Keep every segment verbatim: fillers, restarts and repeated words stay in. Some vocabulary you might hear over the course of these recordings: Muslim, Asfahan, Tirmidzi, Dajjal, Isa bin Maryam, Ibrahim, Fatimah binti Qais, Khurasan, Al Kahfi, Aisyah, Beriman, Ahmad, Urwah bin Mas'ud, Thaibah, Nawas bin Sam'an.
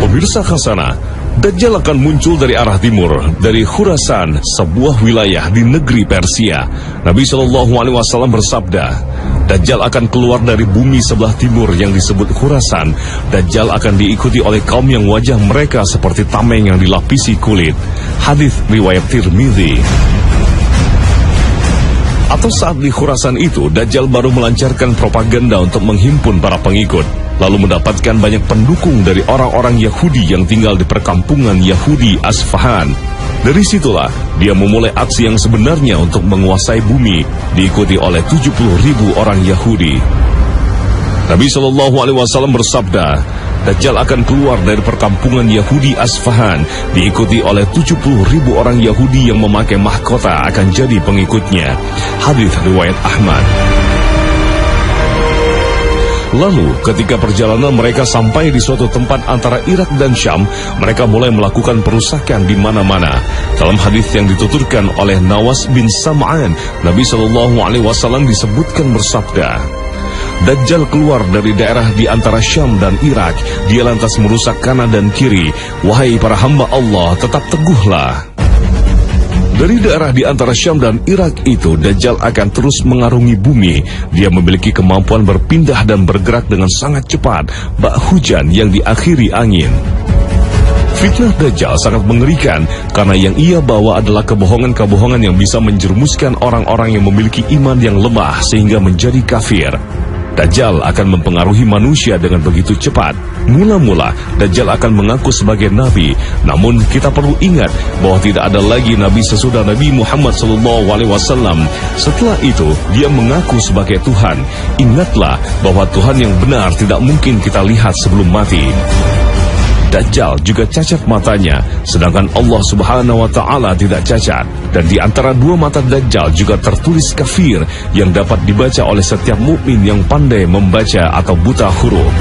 Pemirsa Khasana, Dajjal akan muncul dari arah timur, dari Khurasan, sebuah wilayah di negeri Persia. Nabi shallallahu alaihi wasallam bersabda, Dajjal akan keluar dari bumi sebelah timur yang disebut Khurasan. Dajjal akan diikuti oleh kaum yang wajah mereka seperti tameng yang dilapisi kulit. Hadis riwayat Tirmidzi. Atau saat di Khurasan itu, Dajjal baru melancarkan propaganda untuk menghimpun para pengikut, lalu mendapatkan banyak pendukung dari orang-orang Yahudi yang tinggal di perkampungan Yahudi Asfahan. Dari situlah, dia memulai aksi yang sebenarnya untuk menguasai bumi, diikuti oleh tujuh puluh ribu orang Yahudi. Nabi shallallahu alaihi wasallam bersabda, Dajjal akan keluar dari perkampungan Yahudi Asfahan, diikuti oleh tujuh puluh ribu orang Yahudi yang memakai mahkota akan jadi pengikutnya. Hadits riwayat Ahmad. Lalu, ketika perjalanan mereka sampai di suatu tempat antara Irak dan Syam, mereka mulai melakukan perusakan di mana-mana. Dalam hadits yang dituturkan oleh Nawas bin Sam'an, Nabi shallallahu alaihi wasallam disebutkan bersabda, Dajjal keluar dari daerah di antara Syam dan Irak. Dia lantas merusak kanan dan kiri. Wahai para hamba Allah, tetap teguhlah. Dari daerah di antara Syam dan Irak itu, Dajjal akan terus mengarungi bumi. Dia memiliki kemampuan berpindah dan bergerak dengan sangat cepat, bak hujan yang diakhiri angin. Fitnah Dajjal sangat mengerikan karena yang ia bawa adalah kebohongan-kebohongan yang bisa menjerumuskan orang-orang yang memiliki iman yang lemah sehingga menjadi kafir. Dajjal akan mempengaruhi manusia dengan begitu cepat. Mula-mula, Dajjal akan mengaku sebagai nabi. Namun kita perlu ingat bahwa tidak ada lagi nabi sesudah Nabi Muhammad shallallahu alaihi wasallam. Setelah itu, dia mengaku sebagai Tuhan. Ingatlah bahwa Tuhan yang benar tidak mungkin kita lihat sebelum mati. Dajjal juga cacat matanya, sedangkan Allah Subhanahu wa Ta'ala tidak cacat. Dan di antara dua mata Dajjal juga tertulis kafir yang dapat dibaca oleh setiap mukmin yang pandai membaca atau buta huruf.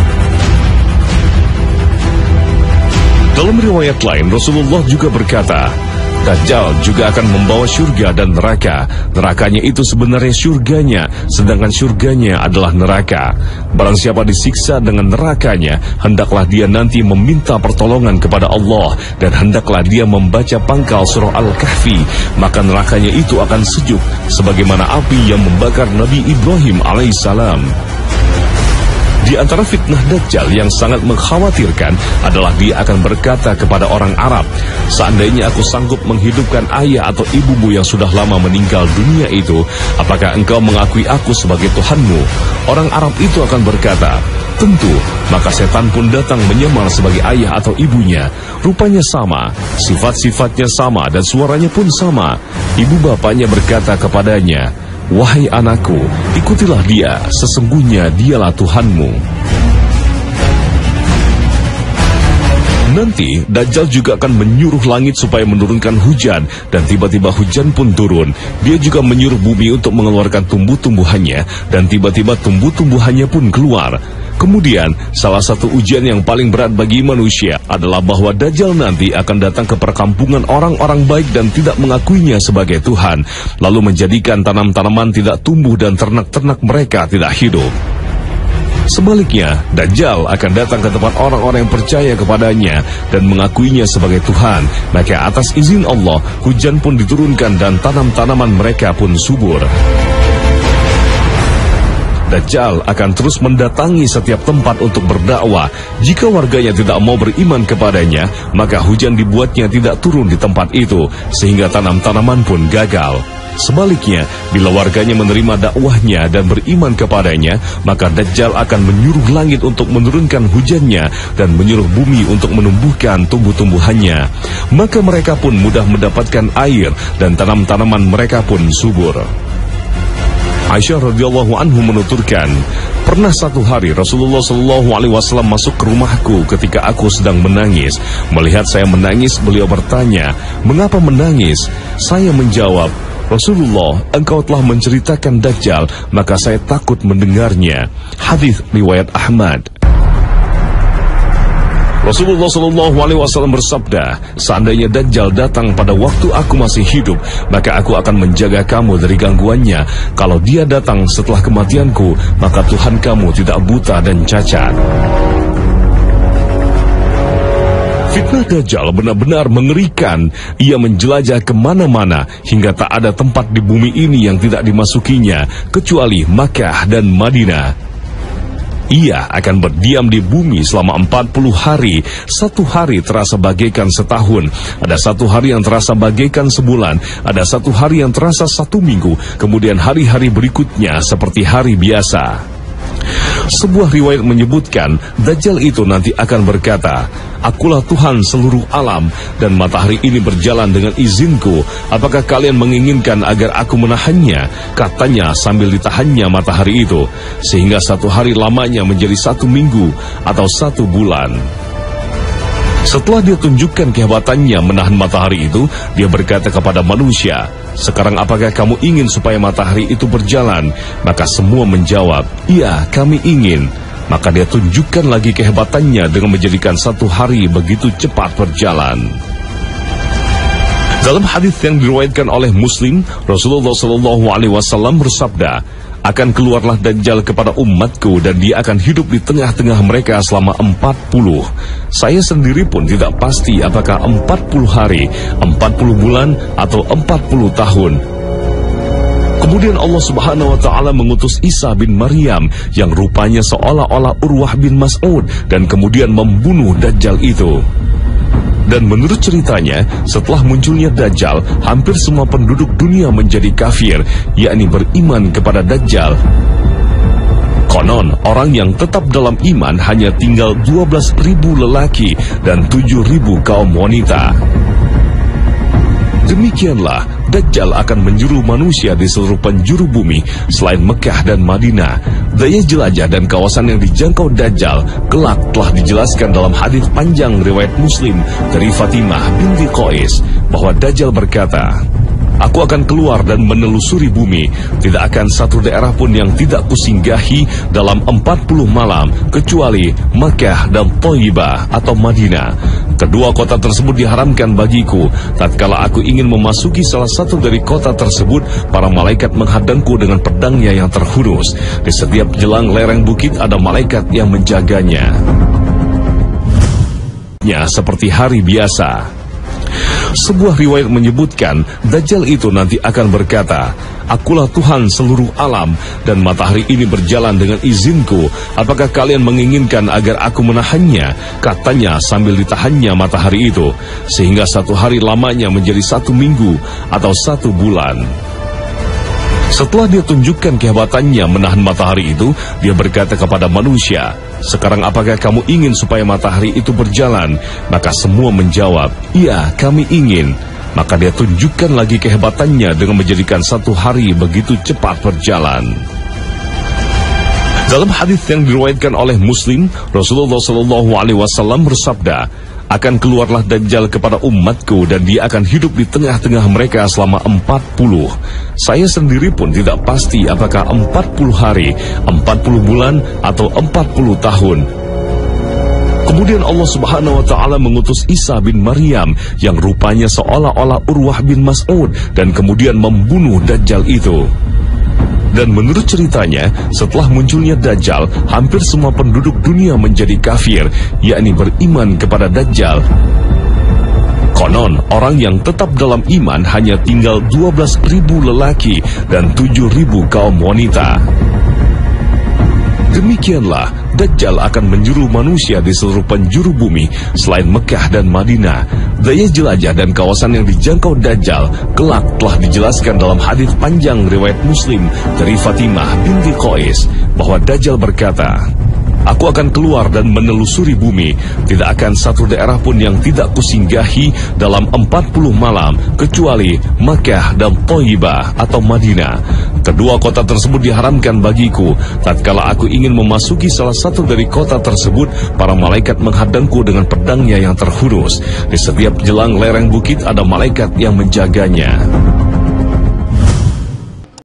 Dalam riwayat lain, Rasulullah juga berkata, Dajjal juga akan membawa surga dan neraka. Nerakanya itu sebenarnya surganya, sedangkan surganya adalah neraka. Barang siapa disiksa dengan nerakanya, hendaklah dia nanti meminta pertolongan kepada Allah, dan hendaklah dia membaca pangkal surah Al Kahfi, maka nerakanya itu akan sejuk, sebagaimana api yang membakar Nabi Ibrahim alaihissalam. Di antara fitnah Dajjal yang sangat mengkhawatirkan adalah dia akan berkata kepada orang Arab, seandainya aku sanggup menghidupkan ayah atau ibumu yang sudah lama meninggal dunia itu, apakah engkau mengakui aku sebagai Tuhanmu? Orang Arab itu akan berkata, tentu, maka setan pun datang menyamar sebagai ayah atau ibunya. Rupanya sama, sifat-sifatnya sama dan suaranya pun sama. Ibu bapaknya berkata kepadanya, wahai anakku, ikutilah dia, sesungguhnya dialah Tuhanmu. Nanti, Dajjal juga akan menyuruh langit supaya menurunkan hujan, dan tiba-tiba hujan pun turun. Dia juga menyuruh bumi untuk mengeluarkan tumbuh-tumbuhannya, dan tiba-tiba tumbuh-tumbuhannya pun keluar. Kemudian, salah satu ujian yang paling berat bagi manusia adalah bahwa Dajjal nanti akan datang ke perkampungan orang-orang baik dan tidak mengakuinya sebagai Tuhan, lalu menjadikan tanam-tanaman tidak tumbuh dan ternak-ternak mereka tidak hidup. Sebaliknya, Dajjal akan datang ke tempat orang-orang yang percaya kepadanya dan mengakuinya sebagai Tuhan, maka atas izin Allah, hujan pun diturunkan dan tanam-tanaman mereka pun subur. Dajjal akan terus mendatangi setiap tempat untuk berdakwah. Jika warganya tidak mau beriman kepadanya, maka hujan dibuatnya tidak turun di tempat itu, sehingga tanam-tanaman pun gagal. Sebaliknya, bila warganya menerima dakwahnya dan beriman kepadanya, maka Dajjal akan menyuruh langit untuk menurunkan hujannya dan menyuruh bumi untuk menumbuhkan tumbuh-tumbuhannya. Maka mereka pun mudah mendapatkan air dan tanam-tanaman mereka pun subur. Aisyah radhiyallahu anhu menuturkan, pernah satu hari Rasulullah shallallahu alaihi wasallam masuk ke rumahku ketika aku sedang menangis. Melihat saya menangis, beliau bertanya, mengapa menangis? Saya menjawab, Rasulullah, engkau telah menceritakan Dajjal, maka saya takut mendengarnya. Hadis riwayat Ahmad. Rasulullah shallallahu alaihi wasallam bersabda, seandainya Dajjal datang pada waktu aku masih hidup, maka aku akan menjaga kamu dari gangguannya. Kalau dia datang setelah kematianku, maka Tuhan kamu tidak buta dan cacat. Fitnah Dajjal benar-benar mengerikan. Ia menjelajah kemana-mana hingga tak ada tempat di bumi ini yang tidak dimasukinya, kecuali Makkah dan Madinah. Ia akan berdiam di bumi selama empat puluh hari. Satu hari terasa bagaikan setahun. Ada satu hari yang terasa bagaikan sebulan. Ada satu hari yang terasa satu minggu. Kemudian hari-hari berikutnya seperti hari biasa. Sebuah riwayat menyebutkan Dajjal itu nanti akan berkata, "Akulah Tuhan seluruh alam, dan matahari ini berjalan dengan izinku. Apakah kalian menginginkan agar aku menahannya?" Katanya sambil ditahannya matahari itu, sehingga satu hari lamanya menjadi satu minggu atau satu bulan. Setelah dia tunjukkan kehebatannya menahan matahari itu, dia berkata kepada manusia, "Sekarang apakah kamu ingin supaya matahari itu berjalan?" Maka semua menjawab, "Iya, kami ingin." Maka dia tunjukkan lagi kehebatannya dengan menjadikan satu hari begitu cepat berjalan. Dalam hadis yang diriwayatkan oleh Muslim, Rasulullah shallallahu alaihi wasallam bersabda, "Akan keluarlah Dajjal kepada umatku dan dia akan hidup di tengah-tengah mereka selama empat puluh. Saya sendiri pun tidak pasti apakah empat puluh hari, empat puluh bulan, atau empat puluh tahun. Kemudian Allah Subhanahu wa Ta'ala mengutus Isa bin Maryam yang rupanya seolah-olah Urwah bin Mas'ud, dan kemudian membunuh Dajjal itu. Dan menurut ceritanya, setelah munculnya Dajjal, hampir semua penduduk dunia menjadi kafir, yakni beriman kepada Dajjal. Konon, orang yang tetap dalam iman hanya tinggal dua belas ribu lelaki dan tujuh ribu kaum wanita. Demikianlah, Dajjal akan menjuru manusia di seluruh penjuru bumi selain Mekah dan Madinah. Daya jelajah dan kawasan yang dijangkau Dajjal kelak telah dijelaskan dalam hadis panjang riwayat Muslim dari Fatimah binti Qais bahwa Dajjal berkata, "Aku akan keluar dan menelusuri bumi. Tidak akan satu daerah pun yang tidak kusinggahi dalam empat puluh malam, kecuali Makkah dan Thaibah atau Madinah. Kedua kota tersebut diharamkan bagiku. Tatkala aku ingin memasuki salah satu dari kota tersebut, para malaikat menghadangku dengan pedangnya yang terhunus. Di setiap jelang lereng bukit ada malaikat yang menjaganya. Ya, seperti hari biasa." Sebuah riwayat menyebutkan Dajjal itu nanti akan berkata, "Akulah Tuhan seluruh alam, dan matahari ini berjalan dengan izinku. Apakah kalian menginginkan agar aku menahannya?" Katanya sambil ditahannya matahari itu, sehingga satu hari lamanya menjadi satu minggu atau satu bulan. Setelah dia tunjukkan kehebatannya menahan matahari itu, dia berkata kepada manusia, "Sekarang apakah kamu ingin supaya matahari itu berjalan?" Maka semua menjawab, "Iya, kami ingin." Maka dia tunjukkan lagi kehebatannya dengan menjadikan satu hari begitu cepat berjalan. Dalam hadis yang diriwayatkan oleh Muslim, Rasulullah shallallahu alaihi wasallam bersabda, "Akan keluarlah Dajjal kepada umatku dan dia akan hidup di tengah-tengah mereka selama empat puluh. Saya sendiri pun tidak pasti apakah empat puluh hari, empat puluh bulan, atau empat puluh tahun. Kemudian Allah Subhanahu wa Ta'ala mengutus Isa bin Maryam yang rupanya seolah-olah Urwah bin Mas'ud, dan kemudian membunuh Dajjal itu. Dan menurut ceritanya, setelah munculnya Dajjal, hampir semua penduduk dunia menjadi kafir, yakni beriman kepada Dajjal. Konon, orang yang tetap dalam iman hanya tinggal dua belas ribu lelaki dan tujuh ribu kaum wanita. Demikianlah, Dajjal akan menjuru manusia di seluruh penjuru bumi selain Mekah dan Madinah. Daya jelajah dan kawasan yang dijangkau Dajjal kelak telah dijelaskan dalam hadis panjang riwayat Muslim dari Fatimah binti Qais bahwa Dajjal berkata, "Aku akan keluar dan menelusuri bumi. Tidak akan satu daerah pun yang tidak kusinggahi dalam empat puluh malam, kecuali Makkah dan Thaibah atau Madinah. Kedua kota tersebut diharamkan bagiku. Tatkala aku ingin memasuki salah satu dari kota tersebut, para malaikat menghadangku dengan pedangnya yang terhunus. Di setiap jelang lereng bukit ada malaikat yang menjaganya."